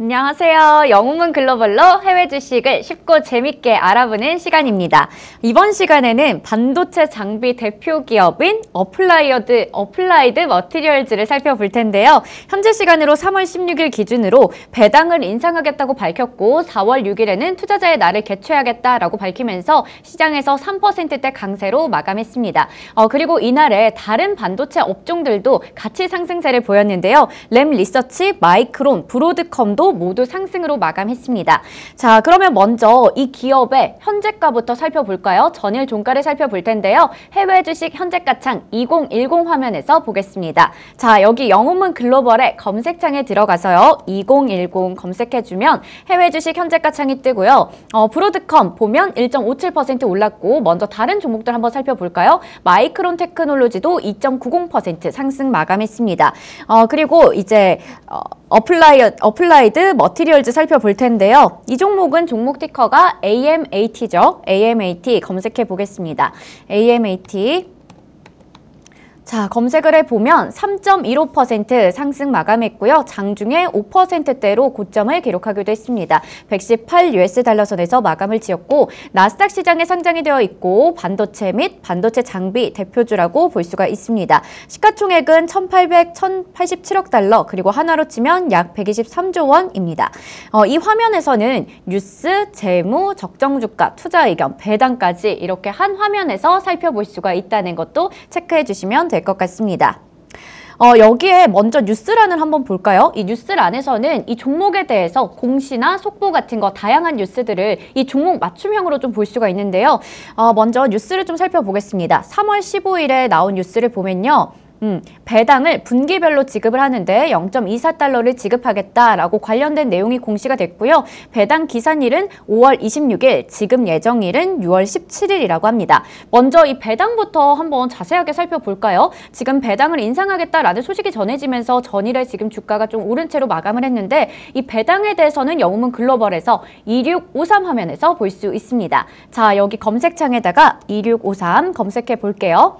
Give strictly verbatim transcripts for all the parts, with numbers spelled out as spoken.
안녕하세요. 영웅문 글로벌로 해외 주식을 쉽고 재밌게 알아보는 시간입니다. 이번 시간에는 반도체 장비 대표 기업인 어플라이어드, 어플라이드 머티리얼즈를 살펴볼 텐데요. 현재 시간으로 삼월 십육일 기준으로 배당을 인상하겠다고 밝혔고 사월 육일에는 투자자의 날을 개최하겠다라고 밝히면서 시장에서 삼 퍼센트대 강세로 마감했습니다. 어, 그리고 이날에 다른 반도체 업종들도 같이 상승세를 보였는데요. 램 리서치, 마이크론, 브로드컴도 모두 상승으로 마감했습니다. 자, 그러면 먼저 이 기업의 현재가부터 살펴볼까요? 전일 종가를 살펴볼 텐데요. 해외 주식 현재가창 이공일공 화면에서 보겠습니다. 자, 여기 영웅문 글로벌의 검색창에 들어가서요. 이공일공 검색해주면 해외 주식 현재가창이 뜨고요. 어, 브로드컴 보면 일 점 오칠 퍼센트 올랐고 먼저 다른 종목들 한번 살펴볼까요? 마이크론 테크놀로지도 이 점 구공 퍼센트 상승 마감했습니다. 어, 그리고 이제 어, 어플라이어, 어플라이드 머티리얼즈 살펴볼 텐데요. 이 종목은 종목 티커가 에이 엠 에이 티죠. 에이 엠 에이 티 검색해 보겠습니다. 에이 엠 에이 티. 자, 검색을 해보면 삼 점 일오 퍼센트 상승 마감했고요. 장중에 오 퍼센트대로 고점을 기록하기도 했습니다. 백십팔 유에스 달러 선에서 마감을 지었고 나스닥 시장에 상장이 되어 있고 반도체 및 반도체 장비 대표주라고 볼 수가 있습니다. 시가총액은 천팔백, 천팔십칠억 달러 그리고 한화로 치면 약 백이십삼조 원입니다. 어, 이 화면에서는 뉴스, 재무, 적정주가, 투자 의견, 배당까지 이렇게 한 화면에서 살펴볼 수가 있다는 것도 체크해 주시면 됩니다. 될 것 같습니다. 어, 여기에 먼저 뉴스란을 한번 볼까요? 이 뉴스란에서는 이 종목에 대해서 공시나 속보 같은 거 다양한 뉴스들을 이 종목 맞춤형으로 좀 볼 수가 있는데요. 어, 먼저 뉴스를 좀 살펴보겠습니다. 삼월 십오일에 나온 뉴스를 보면요. 음, 배당을 분기별로 지급을 하는데 영 점 이사 달러를 지급하겠다라고 관련된 내용이 공시가 됐고요. 배당 기산일은 오월 이십육일, 지급 예정일은 유월 십칠일이라고 합니다. 먼저 이 배당부터 한번 자세하게 살펴볼까요? 지금 배당을 인상하겠다라는 소식이 전해지면서 전일에 지금 주가가 좀 오른 채로 마감을 했는데 이 배당에 대해서는 영웅문 글로벌에서 이육오삼 화면에서 볼 수 있습니다. 자, 여기 검색창에다가 이육오삼 검색해 볼게요.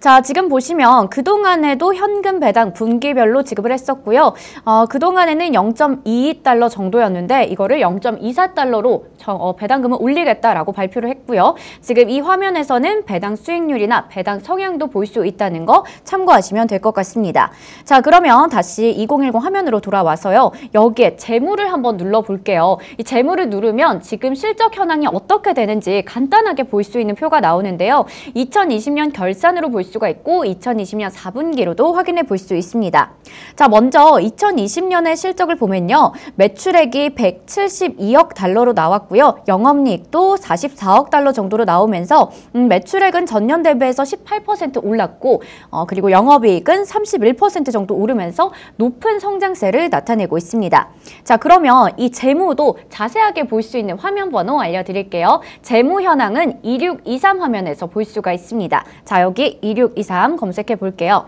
자, 지금 보시면 그동안에도 현금 배당 분기별로 지급을 했었고요. 어, 그동안에는 영 점 이이 달러 정도였는데 이거를 영 점 이사 달러로 정, 어, 배당금을 올리겠다라고 발표를 했고요. 지금 이 화면에서는 배당 수익률이나 배당 성향도 볼 수 있다는 거 참고하시면 될 것 같습니다. 자, 그러면 다시 이공일공 화면으로 돌아와서요. 여기에 재무를 한번 눌러볼게요. 이 재무를 누르면 지금 실적 현황이 어떻게 되는지 간단하게 볼 수 있는 표가 나오는데요. 이천이십년 결산으로 볼 수 수가 있고 이천이십년 사분기로도 확인해 볼 수 있습니다. 자, 먼저 이천이십년의 실적을 보면요. 매출액이 백칠십이억 달러로 나왔고요. 영업이익도 사십사억 달러 정도로 나오면서 음, 매출액은 전년 대비해서 십팔 퍼센트 올랐고 어, 그리고 영업이익은 삼십일 퍼센트 정도 오르면서 높은 성장세를 나타내고 있습니다. 자, 그러면 이 재무도 자세하게 볼 수 있는 화면 번호 알려드릴게요. 재무 현황은 이육이삼 화면에서 볼 수가 있습니다. 자, 여기 이육이삼 검색해 볼게요.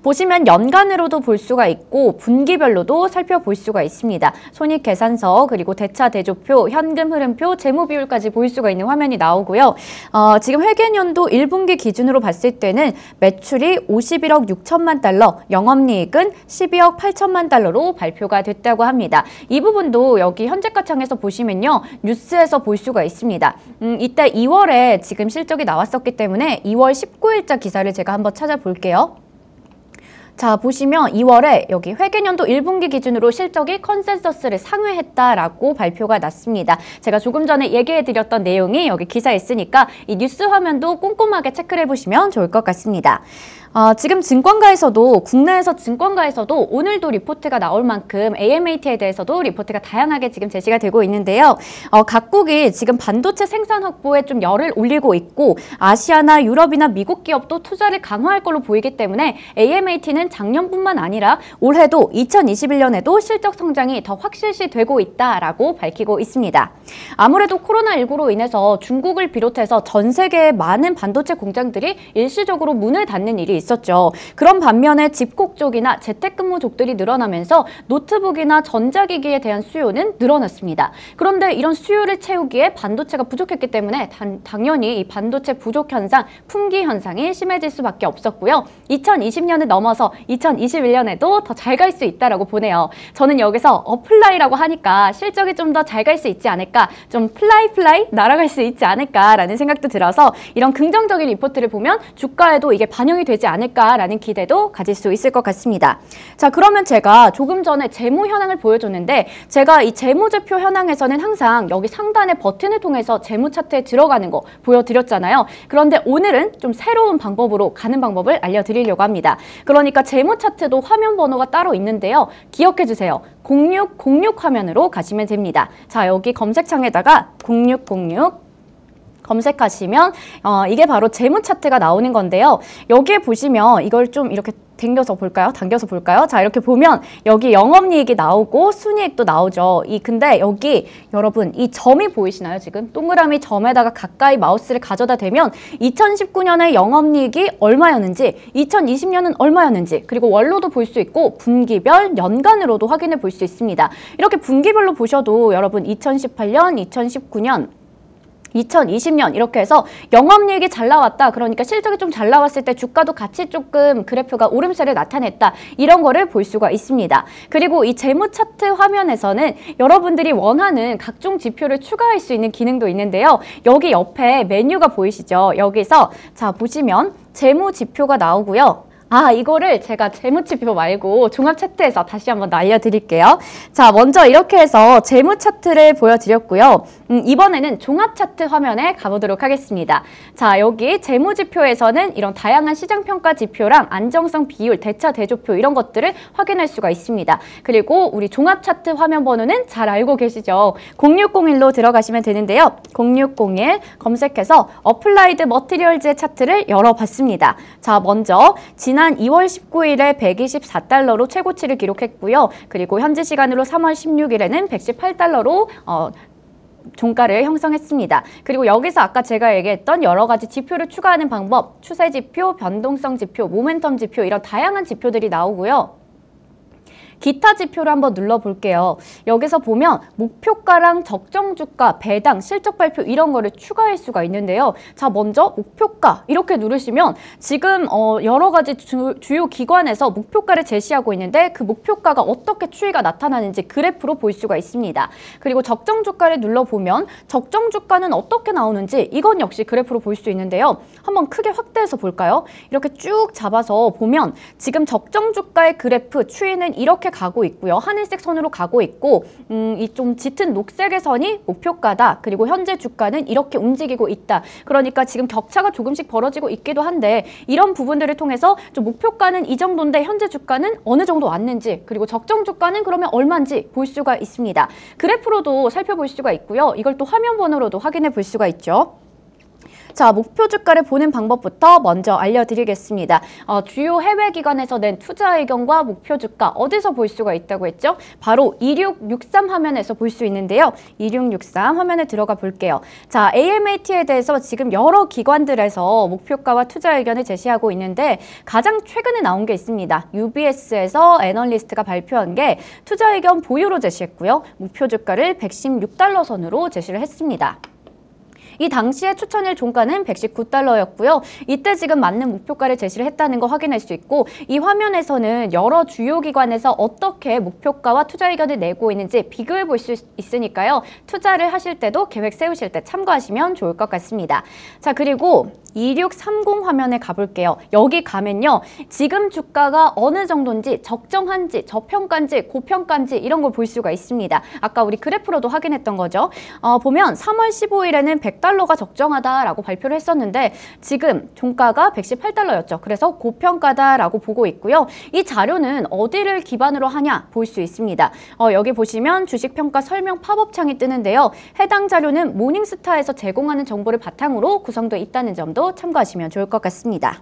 보시면 연간으로도 볼 수가 있고 분기별로도 살펴볼 수가 있습니다. 손익계산서 그리고 대차 대조표, 현금 흐름표, 재무비율까지 볼 수가 있는 화면이 나오고요. 어, 지금 회계연도 일분기 기준으로 봤을 때는 매출이 오십일억 육천만 달러, 영업이익은 십이억 팔천만 달러로 발표가 됐다고 합니다. 이 부분도 여기 현재가창에서 보시면요. 뉴스에서 볼 수가 있습니다. 음, 이때 이월에 지금 실적이 나왔었기 때문에 이월 십구일자 기사를 제가 한번 찾아볼게요. 자, 보시면 이월에 여기 회계연도 일분기 기준으로 실적이 컨센서스를 상회했다라고 발표가 났습니다. 제가 조금 전에 얘기해드렸던 내용이 여기 기사에 있으니까 이 뉴스 화면도 꼼꼼하게 체크를 해보시면 좋을 것 같습니다. 어, 지금 증권가에서도 국내에서 증권가에서도 오늘도 리포트가 나올 만큼 에이 엠 에이 티에 대해서도 리포트가 다양하게 지금 제시가 되고 있는데요. 어, 각국이 지금 반도체 생산 확보에 좀 열을 올리고 있고 아시아나 유럽이나 미국 기업도 투자를 강화할 걸로 보이기 때문에 에이 엠 에이 티는 작년뿐만 아니라 올해도 이천이십일년에도 실적 성장이 더 확실시 되고 있다라고 밝히고 있습니다. 아무래도 코로나 일구로 인해서 중국을 비롯해서 전 세계의 많은 반도체 공장들이 일시적으로 문을 닫는 일이 있었죠. 그런 반면에 집콕 쪽이나 재택근무족들이 늘어나면서 노트북이나 전자기기에 대한 수요는 늘어났습니다. 그런데 이런 수요를 채우기에 반도체가 부족했기 때문에 단, 당연히 이 반도체 부족 현상, 품귀 현상이 심해질 수밖에 없었고요. 이천이십 년을 넘어서 이천이십일 년에도 더 잘 갈 수 있다라고 보네요. 저는 여기서 어플라이라고 하니까 실적이 좀 더 잘 갈 수 있지 않을까, 좀 플라이 플라이 날아갈 수 있지 않을까라는 생각도 들어서 이런 긍정적인 리포트를 보면 주가에도 이게 반영이 되지 않을까라는 기대도 가질 수 있을 것 같습니다. 자, 그러면 제가 조금 전에 재무 현황을 보여줬는데 제가 이 재무제표 현황에서는 항상 여기 상단의 버튼을 통해서 재무 차트에 들어가는 거 보여드렸잖아요. 그런데 오늘은 좀 새로운 방법으로 가는 방법을 알려드리려고 합니다. 그러니까 재무 차트도 화면 번호가 따로 있는데요. 기억해주세요. 공육공육 화면으로 가시면 됩니다. 자, 여기 검색창에다가 공육공육 검색하시면 어, 이게 바로 재무 차트가 나오는 건데요. 여기에 보시면 이걸 좀 이렇게 당겨서 볼까요? 당겨서 볼까요? 자, 이렇게 보면 여기 영업이익이 나오고 순이익도 나오죠. 이 근데 여기 여러분 이 점이 보이시나요? 지금 동그라미 점에다가 가까이 마우스를 가져다 대면 이천십구 년에 영업이익이 얼마였는지, 이천이십 년은 얼마였는지, 그리고 월로도 볼 수 있고 분기별, 연간으로도 확인해 볼 수 있습니다. 이렇게 분기별로 보셔도 여러분 이천십팔 년, 이천십구 년, 이천이십 년 이렇게 해서 영업이익이 잘 나왔다, 그러니까 실적이 좀 잘 나왔을 때 주가도 같이 조금 그래프가 오름세를 나타냈다, 이런 거를 볼 수가 있습니다. 그리고 이 재무 차트 화면에서는 여러분들이 원하는 각종 지표를 추가할 수 있는 기능도 있는데요. 여기 옆에 메뉴가 보이시죠? 여기서 자 보시면 재무 지표가 나오고요. 아, 이거를 제가 재무지표 말고 종합차트에서 다시 한번 알려드릴게요. 자, 먼저 이렇게 해서 재무차트를 보여드렸고요. 음, 이번에는 종합차트 화면에 가보도록 하겠습니다. 자, 여기 재무지표에서는 이런 다양한 시장평가지표랑 안정성 비율, 대차 대조표 이런 것들을 확인할 수가 있습니다. 그리고 우리 종합차트 화면 번호는 잘 알고 계시죠? 공육공일로 들어가시면 되는데요. 공육공일 검색해서 어플라이드 머티리얼즈의 차트를 열어봤습니다. 자, 먼저 지난 지난 이월 십구일에 백이십사 달러로 최고치를 기록했고요. 그리고 현지 시간으로 삼월 십육일에는 백십팔 달러로 어, 종가를 형성했습니다. 그리고 여기서 아까 제가 얘기했던 여러 가지 지표를 추가하는 방법, 추세지표, 변동성지표, 모멘텀지표 이런 다양한 지표들이 나오고요. 기타 지표를 한번 눌러볼게요. 여기서 보면 목표가랑 적정주가, 배당, 실적발표 이런 거를 추가할 수가 있는데요. 자, 먼저 목표가 이렇게 누르시면 지금 어, 여러 가지 주, 주요 기관에서 목표가를 제시하고 있는데 그 목표가가 어떻게 추이가 나타나는지 그래프로 볼 수가 있습니다. 그리고 적정주가를 눌러보면 적정주가는 어떻게 나오는지 이건 역시 그래프로 볼 수 있는데요. 한번 크게 확대해서 볼까요? 이렇게 쭉 잡아서 보면 지금 적정주가의 그래프 추이는 이렇게 가고 있고요. 하늘색 선으로 가고 있고 음, 이 좀 짙은 녹색의 선이 목표가다. 그리고 현재 주가는 이렇게 움직이고 있다. 그러니까 지금 격차가 조금씩 벌어지고 있기도 한데 이런 부분들을 통해서 좀 목표가는 이 정도인데 현재 주가는 어느 정도 왔는지, 그리고 적정 주가는 그러면 얼마인지 볼 수가 있습니다. 그래프로도 살펴볼 수가 있고요. 이걸 또 화면 번호로도 확인해 볼 수가 있죠. 자, 목표 주가를 보는 방법부터 먼저 알려드리겠습니다. 어, 주요 해외 기관에서 낸 투자 의견과 목표 주가 어디서 볼 수가 있다고 했죠? 바로 이천육백육십삼 화면에서 볼 수 있는데요. 이천육백육십삼 화면에 들어가 볼게요. 자, 에이엠에이티에 대해서 지금 여러 기관들에서 목표가와 투자 의견을 제시하고 있는데 가장 최근에 나온 게 있습니다. 유비에스에서 애널리스트가 발표한 게 투자 의견 보유로 제시했고요. 목표 주가를 백십육 달러 선으로 제시를 했습니다. 이 당시에 추천일 종가는 백십구 달러였고요. 이때 지금 맞는 목표가를 제시를 했다는 거 확인할 수 있고 이 화면에서는 여러 주요 기관에서 어떻게 목표가와 투자 의견을 내고 있는지 비교해 볼 수 있으니까요. 투자를 하실 때도 계획 세우실 때 참고하시면 좋을 것 같습니다. 자, 그리고 이천육백삼십 화면에 가볼게요. 여기 가면요. 지금 주가가 어느 정도인지, 적정한지, 저평가인지, 고평가인지 이런 걸 볼 수가 있습니다. 아까 우리 그래프로도 확인했던 거죠. 어, 보면 삼월 십오일에는 백 달러 달러가 적정하다라고 발표를 했었는데 지금 종가가 백십팔 달러였죠. 그래서 고평가다라고 보고 있고요. 이 자료는 어디를 기반으로 하냐 볼 수 있습니다. 어, 여기 보시면 주식평가 설명 팝업창이 뜨는데요. 해당 자료는 모닝스타에서 제공하는 정보를 바탕으로 구성되어 있다는 점도 참고하시면 좋을 것 같습니다.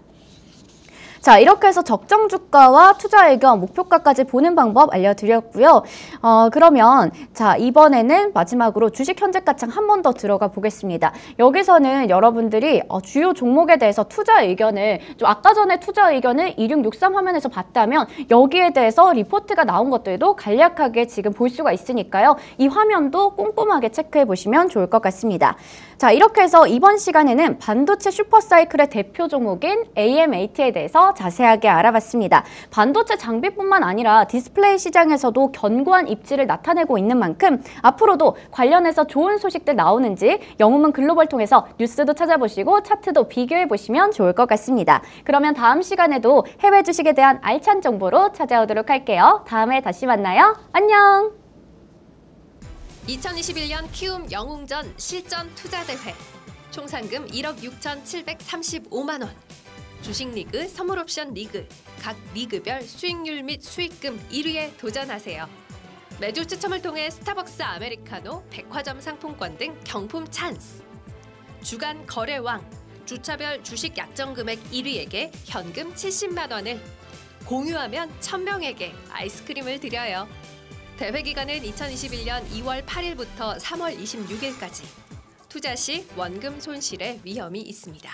자, 이렇게 해서 적정 주가와 투자 의견, 목표가까지 보는 방법 알려드렸고요. 어, 그러면 자, 이번에는 마지막으로 주식 현재 가창 한 번 더 들어가 보겠습니다. 여기서는 여러분들이 어, 주요 종목에 대해서 투자 의견을 좀 아까 전에 투자 의견을 이육육삼 화면에서 봤다면 여기에 대해서 리포트가 나온 것들도 간략하게 지금 볼 수가 있으니까요. 이 화면도 꼼꼼하게 체크해 보시면 좋을 것 같습니다. 자, 이렇게 해서 이번 시간에는 반도체 슈퍼사이클의 대표 종목인 에이엠에이티에 대해서 자세하게 알아봤습니다. 반도체 장비뿐만 아니라 디스플레이 시장에서도 견고한 입지를 나타내고 있는 만큼 앞으로도 관련해서 좋은 소식들 나오는지 영웅문 글로벌 통해서 뉴스도 찾아보시고 차트도 비교해 보시면 좋을 것 같습니다. 그러면 다음 시간에도 해외 주식에 대한 알찬 정보로 찾아오도록 할게요. 다음에 다시 만나요. 안녕! 이천이십일 년 키움 영웅전 실전 투자대회 총상금 일억 육천칠백삼십오만 원, 주식리그, 선물옵션리그, 각 리그별 수익률 및 수익금 일 위에 도전하세요. 매주 추첨을 통해 스타벅스 아메리카노, 백화점 상품권 등 경품 찬스, 주간 거래왕, 주차별 주식 약정금액 일 위에게 현금 칠십만 원을, 공유하면 천 명에게 아이스크림을 드려요. 대회 기간은 이천이십일 년 이월 팔 일부터 삼월 이십육 일까지. 투자 시 원금 손실의 위험이 있습니다.